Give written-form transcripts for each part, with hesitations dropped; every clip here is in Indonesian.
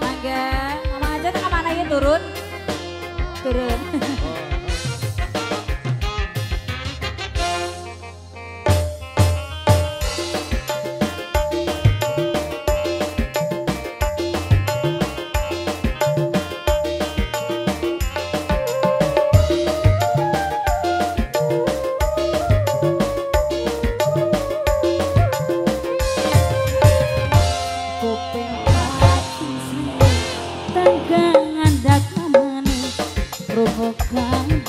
Mangga, mama aja ke mana ya turun? Turun.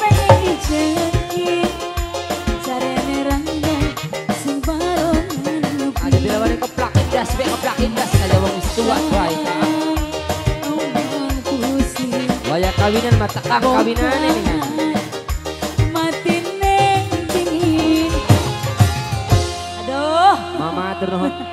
Pengen dijengki, caranya renggang. tua itu. Waya kawinan mata ah kawinan ini kan. Mati neng dingin. Aduh. Mama turun.